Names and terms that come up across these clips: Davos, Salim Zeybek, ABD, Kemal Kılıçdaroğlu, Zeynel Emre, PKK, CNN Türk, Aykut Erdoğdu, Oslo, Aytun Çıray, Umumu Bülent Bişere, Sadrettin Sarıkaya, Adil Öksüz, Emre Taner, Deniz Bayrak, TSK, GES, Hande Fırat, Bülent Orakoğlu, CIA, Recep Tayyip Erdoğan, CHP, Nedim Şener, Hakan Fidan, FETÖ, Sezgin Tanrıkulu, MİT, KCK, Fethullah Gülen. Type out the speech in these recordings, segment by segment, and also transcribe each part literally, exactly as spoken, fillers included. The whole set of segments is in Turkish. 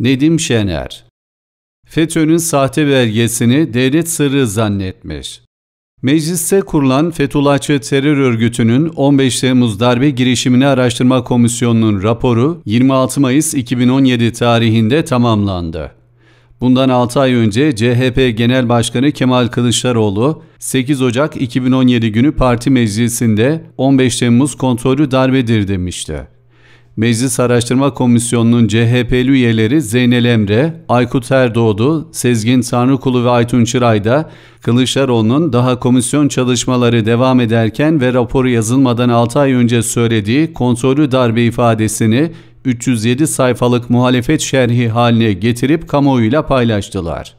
Nedim Şener, FETÖ'nün sahte belgesini devlet sırrı zannetmiş. Mecliste kurulan Fethullahçı terör örgütünün on beş Temmuz darbe girişimini araştırma komisyonunun raporu yirmi altı Mayıs iki bin on yedi tarihinde tamamlandı. Bundan altı ay önce C H P Genel Başkanı Kemal Kılıçdaroğlu sekiz Ocak iki bin on yedi günü parti meclisinde on beş Temmuz kontrolü darbedir demişti. Meclis Araştırma Komisyonu'nun C H P'li üyeleri Zeynel Emre, Aykut Erdoğdu, Sezgin Tanrıkulu ve Aytun Çıray da Kılıçdaroğlu'nun daha komisyon çalışmaları devam ederken ve raporu yazılmadan altı ay önce söylediği kontrollü darbe ifadesini üç yüz yedi sayfalık muhalefet şerhi haline getirip kamuoyuyla paylaştılar.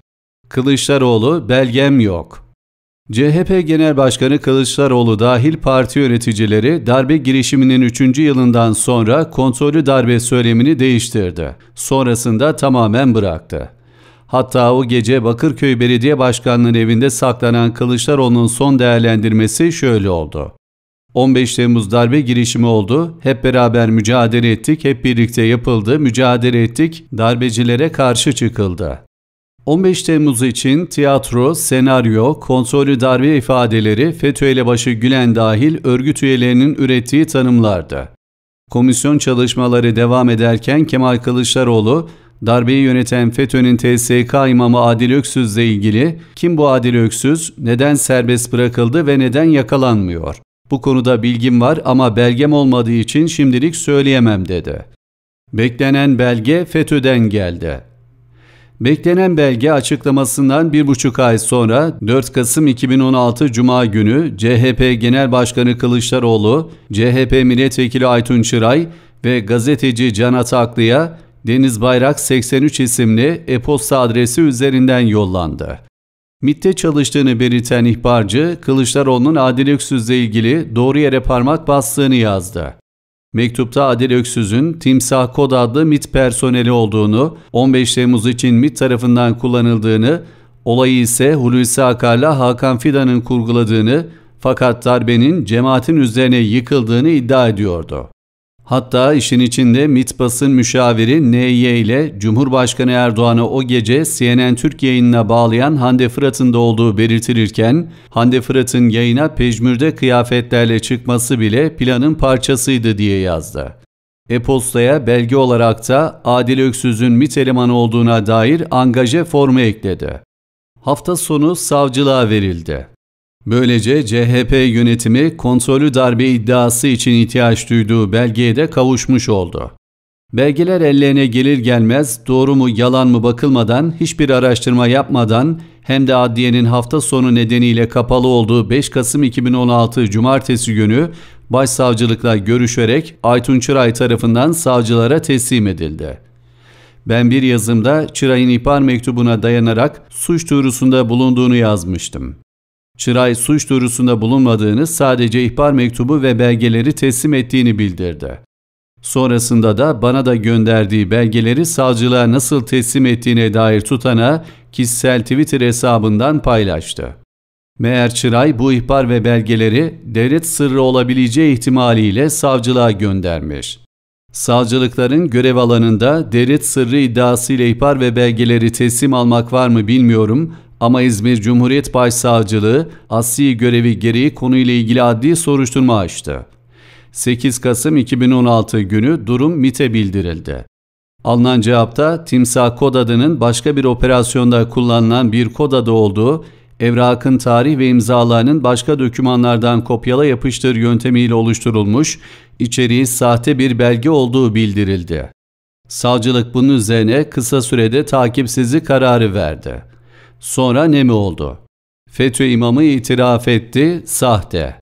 Kılıçdaroğlu, "Belgem yok." C H P Genel Başkanı Kılıçdaroğlu dahil parti yöneticileri darbe girişiminin üçüncü yılından sonra kontrollü darbe söylemini değiştirdi. Sonrasında tamamen bıraktı. Hatta o gece Bakırköy Belediye Başkanlığı'nın evinde saklanan Kılıçdaroğlu'nun son değerlendirmesi şöyle oldu. on beş Temmuz darbe girişimi oldu, hep beraber mücadele ettik, hep birlikte yapıldı, mücadele ettik, darbecilere karşı çıkıldı. on beş Temmuz için tiyatro, senaryo, kontrollü darbe ifadeleri FETÖ ile başı Gülen dahil örgüt üyelerinin ürettiği tanımlardı. Komisyon çalışmaları devam ederken Kemal Kılıçdaroğlu, darbeyi yöneten FETÖ'nün T S K imamı Adil Öksüz'le ilgili kim bu Adil Öksüz, neden serbest bırakıldı ve neden yakalanmıyor? Bu konuda bilgim var ama belgem olmadığı için şimdilik söyleyemem dedi. Beklenen belge FETÖ'den geldi. Beklenen belge açıklamasından bir buçuk ay sonra dört Kasım iki bin on altı Cuma günü C H P Genel Başkanı Kılıçdaroğlu, C H P Milletvekili Aytun Çıray ve gazeteci Can Ataklı'ya Deniz Bayrak seksen üç isimli e-posta adresi üzerinden yollandı. MİT'te çalıştığını belirten ihbarcı Kılıçdaroğlu'nun Adil Öksüz'le ilgili doğru yere parmak bastığını yazdı. Mektupta Adil Öksüz'ün Timsah Kod adlı MİT personeli olduğunu, on beş Temmuz için MİT tarafından kullanıldığını, olayı ise Hulusi Akar'la Hakan Fidan'ın kurguladığını fakat darbenin cemaatin üzerine yıkıldığını iddia ediyordu. Hatta işin içinde MİT basın müşaviri N Y ile Cumhurbaşkanı Erdoğan'ı o gece C N N Türk yayınına bağlayan Hande Fırat'ın da olduğu belirtilirken, Hande Fırat'ın yayına pejmürde kıyafetlerle çıkması bile planın parçasıydı diye yazdı. E-postaya belge olarak da Adil Öksüz'ün MİT elemanı olduğuna dair angaje formu ekledi. Hafta sonu savcılığa verildi. Böylece C H P yönetimi kontrollü darbe iddiası için ihtiyaç duyduğu belgeye de kavuşmuş oldu. Belgeler ellerine gelir gelmez doğru mu yalan mı bakılmadan hiçbir araştırma yapmadan hem de adliyenin hafta sonu nedeniyle kapalı olduğu beş Kasım iki bin on altı Cumartesi günü Başsavcılıkla görüşerek Aytun Çıray tarafından savcılara teslim edildi. Ben bir yazımda Çıray'ın ihbar mektubuna dayanarak suç duyurusunda bulunduğunu yazmıştım. Çıray suç duyurusunda bulunmadığını, sadece ihbar mektubu ve belgeleri teslim ettiğini bildirdi. Sonrasında da bana da gönderdiği belgeleri savcılığa nasıl teslim ettiğine dair tutanağı kişisel Twitter hesabından paylaştı. Meğer Çıray bu ihbar ve belgeleri devlet sırrı olabileceği ihtimaliyle savcılığa göndermiş. Savcılıkların görev alanında devlet sırrı iddiasıyla ihbar ve belgeleri teslim almak var mı bilmiyorum ama İzmir Cumhuriyet Başsavcılığı asli görevi gereği konuyla ilgili adli soruşturma açtı. sekiz Kasım iki bin on altı günü durum MİT'e bildirildi. Alınan cevapta Timsah kod adının başka bir operasyonda kullanılan bir kod adı olduğu, evrakın tarih ve imzalarının başka dokümanlardan kopyala yapıştır yöntemiyle oluşturulmuş, içeriği sahte bir belge olduğu bildirildi. Savcılık bunun üzerine kısa sürede takipsizlik kararı verdi. Sonra ne mi oldu? FETÖ imamı itiraf etti, sahte.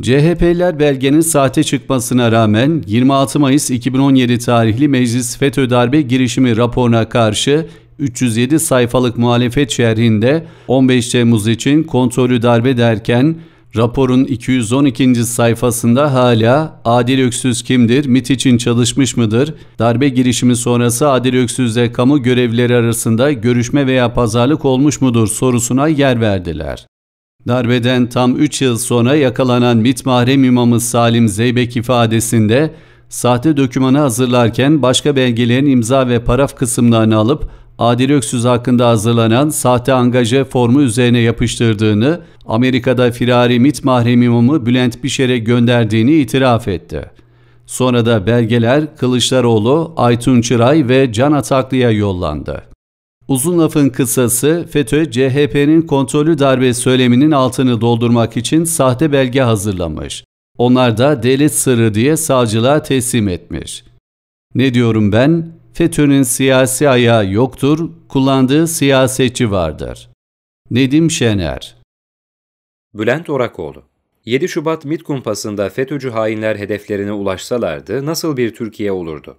C H P'liler belgenin sahte çıkmasına rağmen yirmi altı Mayıs iki bin on yedi tarihli Meclis FETÖ darbe girişimi raporuna karşı üç yüz yedi sayfalık muhalefet şerhinde on beş Temmuz için kontrollü darbe derken raporun iki yüz on ikinci sayfasında hala Adil Öksüz kimdir, MİT için çalışmış mıdır, darbe girişimi sonrası Adil Öksüz'le kamu görevlileri arasında görüşme veya pazarlık olmuş mudur sorusuna yer verdiler. Darbeden tam üç yıl sonra yakalanan MİT mahrem imamı Salim Zeybek ifadesinde Sahte dokümanı hazırlarken başka belgelerin imza ve paraf kısımlarını alıp Adil Öksüz hakkında hazırlanan sahte angaje formu üzerine yapıştırdığını, Amerika'da firari MİT mahremi Umumu Bülent Bişere gönderdiğini itiraf etti. Sonra da belgeler Kılıçdaroğlu, Aytun Çıray ve Can Ataklı'ya yollandı. Uzun lafın kısası, FETÖ, C H P'nin kontrollü darbe söyleminin altını doldurmak için sahte belge hazırlamış. Onlar da devlet sırrı diye savcılığa teslim etmiş. Ne diyorum ben? FETÖ'nün siyasi ayağı yoktur, kullandığı siyasetçi vardır. Nedim Şener. Bülent Orakoğlu. yedi Şubat MİT kumpasında FETÖ'cü hainler hedeflerine ulaşsalardı nasıl bir Türkiye olurdu?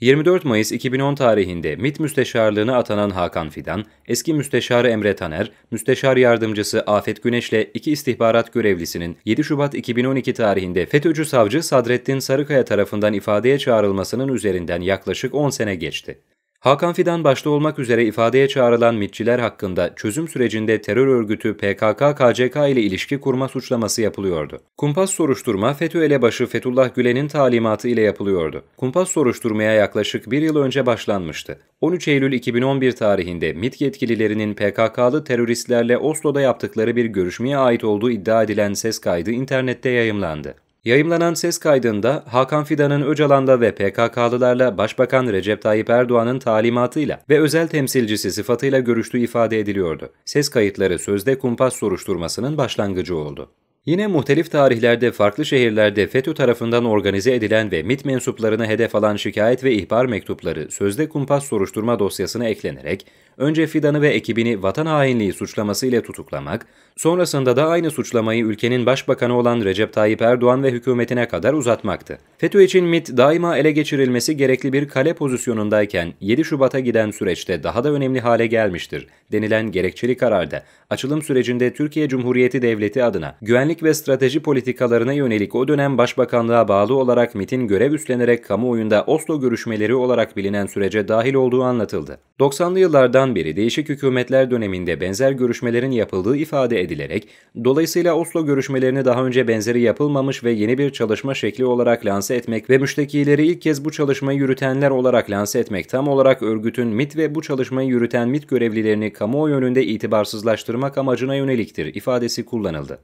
yirmi dört Mayıs iki bin on tarihinde MİT müsteşarlığına atanan Hakan Fidan, eski müsteşarı Emre Taner, müsteşar yardımcısı Afet Güneş'le iki istihbarat görevlisinin yedi Şubat iki bin on iki tarihinde FETÖ'cü savcı Sadrettin Sarıkaya tarafından ifadeye çağrılmasının üzerinden yaklaşık on sene geçti. Hakan Fidan başta olmak üzere ifadeye çağrılan MİT'çiler hakkında çözüm sürecinde terör örgütü P K K K C K ile ilişki kurma suçlaması yapılıyordu. Kumpas soruşturma FETÖ elebaşı Fethullah Gülen'in talimatı ile yapılıyordu. Kumpas soruşturmaya yaklaşık bir yıl önce başlanmıştı. on üç Eylül iki bin on bir tarihinde MİT yetkililerinin P K K'lı teröristlerle Oslo'da yaptıkları bir görüşmeye ait olduğu iddia edilen ses kaydı internette yayımlandı. Yayımlanan ses kaydında Hakan Fidan'ın Öcalan'da ve P K K'lılarla Başbakan Recep Tayyip Erdoğan'ın talimatıyla ve özel temsilcisi sıfatıyla görüştüğü ifade ediliyordu. Ses kayıtları sözde kumpas soruşturmasının başlangıcı oldu. Yine muhtelif tarihlerde farklı şehirlerde FETÖ tarafından organize edilen ve MİT mensuplarına hedef alan şikayet ve ihbar mektupları sözde kumpas soruşturma dosyasına eklenerek, önce Fidan'ı ve ekibini vatan hainliği suçlaması ile tutuklamak, sonrasında da aynı suçlamayı ülkenin başbakanı olan Recep Tayyip Erdoğan ve hükümetine kadar uzatmaktı. FETÖ için MİT daima ele geçirilmesi gerekli bir kale pozisyonundayken yedi Şubat'a giden süreçte daha da önemli hale gelmiştir denilen gerekçeli kararda, açılım sürecinde Türkiye Cumhuriyeti Devleti adına güvenlik ve strateji politikalarına yönelik o dönem başbakanlığa bağlı olarak MİT'in görev üstlenerek kamuoyunda Oslo görüşmeleri olarak bilinen sürece dahil olduğu anlatıldı. doksanlı yıllardan beri değişik hükümetler döneminde benzer görüşmelerin yapıldığı ifade edilerek, dolayısıyla Oslo görüşmelerini daha önce benzeri yapılmamış ve yeni bir çalışma şekli olarak lanse etmek ve müştekileri ilk kez bu çalışmayı yürütenler olarak lanse etmek tam olarak örgütün MİT ve bu çalışmayı yürüten MİT görevlilerini kamuoyu önünde itibarsızlaştırmak amacına yöneliktir ifadesi kullanıldı.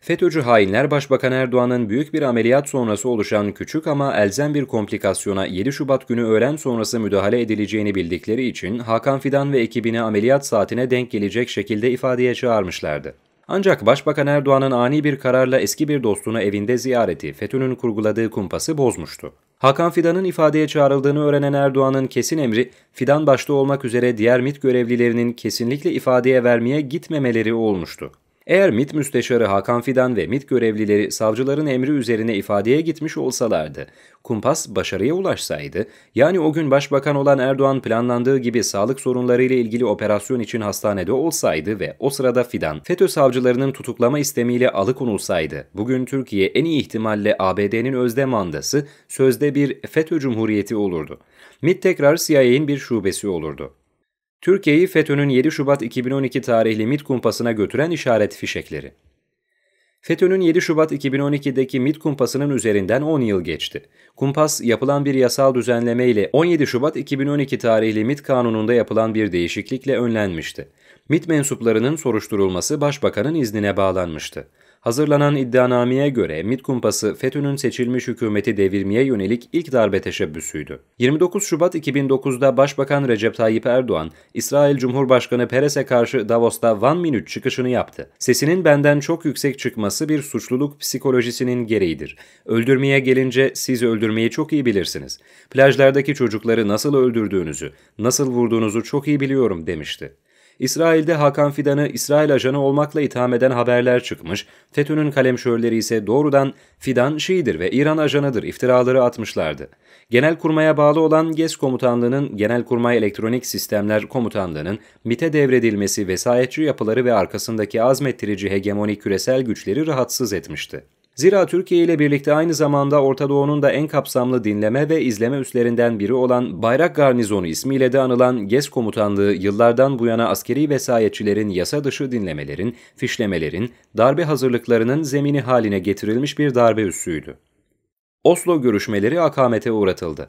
FETÖ'cü hainler Başbakan Erdoğan'ın büyük bir ameliyat sonrası oluşan küçük ama elzem bir komplikasyona yedi Şubat günü öğlen sonrası müdahale edileceğini bildikleri için Hakan Fidan ve ekibini ameliyat saatine denk gelecek şekilde ifadeye çağırmışlardı. Ancak Başbakan Erdoğan'ın ani bir kararla eski bir dostunu evinde ziyareti FETÖ'nün kurguladığı kumpası bozmuştu. Hakan Fidan'ın ifadeye çağrıldığını öğrenen Erdoğan'ın kesin emri, Fidan başta olmak üzere diğer MİT görevlilerinin kesinlikle ifadeye vermeye gitmemeleri olmuştu. Eğer MİT müsteşarı Hakan Fidan ve MİT görevlileri savcıların emri üzerine ifadeye gitmiş olsalardı, kumpas başarıya ulaşsaydı, yani o gün başbakan olan Erdoğan planlandığı gibi sağlık sorunlarıyla ilgili operasyon için hastanede olsaydı ve o sırada Fidan, FETÖ savcılarının tutuklama istemiyle alıkonulsaydı, bugün Türkiye en iyi ihtimalle A B D'nin özde mandası, sözde bir FETÖ Cumhuriyeti olurdu. MİT tekrar C I A'nin bir şubesi olurdu. Türkiye'yi FETÖ'nün yedi Şubat iki bin on iki tarihli MİT kumpasına götüren işaret fişekleri. FETÖ'nün yedi Şubat iki bin on iki'deki MİT kumpasının üzerinden on yıl geçti. Kumpas, yapılan bir yasal düzenleme ile on yedi Şubat iki bin on iki tarihli MİT kanununda yapılan bir değişiklikle önlenmişti. MİT mensuplarının soruşturulması Başbakan'ın iznine bağlanmıştı. Hazırlanan iddianameye göre MİT kumpası FETÖ'nün seçilmiş hükümeti devirmeye yönelik ilk darbe teşebbüsüydü. yirmi dokuz Şubat iki bin dokuz'da Başbakan Recep Tayyip Erdoğan, İsrail Cumhurbaşkanı Peres'e karşı Davos'ta One Minute çıkışını yaptı. Sesinin benden çok yüksek çıkması bir suçluluk psikolojisinin gereğidir. Öldürmeye gelince siz öldürmeyi çok iyi bilirsiniz. Plajlardaki çocukları nasıl öldürdüğünüzü, nasıl vurduğunuzu çok iyi biliyorum demişti. İsrail'de Hakan Fidan'ı İsrail ajanı olmakla itham eden haberler çıkmış, FETÖ'nün kalemşörleri ise doğrudan Fidan Şii'dir ve İran ajanıdır iftiraları atmışlardı. Genelkurmay'a bağlı olan G E S Komutanlığı'nın, Genelkurmay Elektronik Sistemler Komutanlığı'nın MİT'e devredilmesi vesayetçi yapıları ve arkasındaki azmettirici hegemonik küresel güçleri rahatsız etmişti. Zira Türkiye ile birlikte aynı zamanda Orta Doğu'nun da en kapsamlı dinleme ve izleme üslerinden biri olan Bayrak Garnizonu ismiyle de anılan G E S Komutanlığı yıllardan bu yana askeri vesayetçilerin yasa dışı dinlemelerin, fişlemelerin, darbe hazırlıklarının zemini haline getirilmiş bir darbe üssüydü. Oslo görüşmeleri akamete uğratıldı.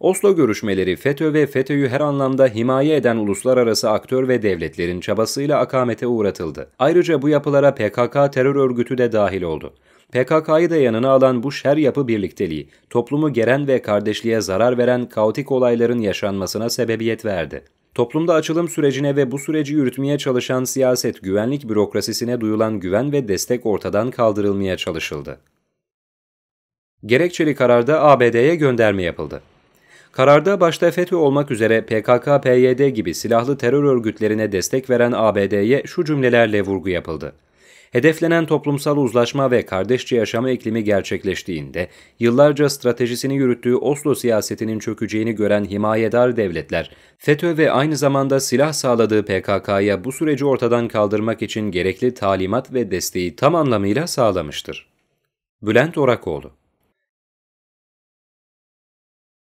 Oslo görüşmeleri FETÖ ve FETÖ'yü her anlamda himaye eden uluslararası aktör ve devletlerin çabasıyla akamete uğratıldı. Ayrıca bu yapılara P K K terör örgütü de dahil oldu. P K K'yı da yanına alan bu şer yapı birlikteliği, toplumu geren ve kardeşliğe zarar veren kaotik olayların yaşanmasına sebebiyet verdi. Toplumda açılım sürecine ve bu süreci yürütmeye çalışan siyaset güvenlik bürokrasisine duyulan güven ve destek ortadan kaldırılmaya çalışıldı. Gerekçeli kararda A B D'ye gönderme yapıldı. Kararda başta FETÖ olmak üzere P K K-P Y D gibi silahlı terör örgütlerine destek veren A B D'ye şu cümlelerle vurgu yapıldı. Hedeflenen toplumsal uzlaşma ve kardeşçe yaşama iklimi gerçekleştiğinde, yıllarca stratejisini yürüttüğü Oslo siyasetinin çökeceğini gören himayedar devletler, FETÖ ve aynı zamanda silah sağladığı P K K'ya bu süreci ortadan kaldırmak için gerekli talimat ve desteği tam anlamıyla sağlamıştır. Bülent Orakoğlu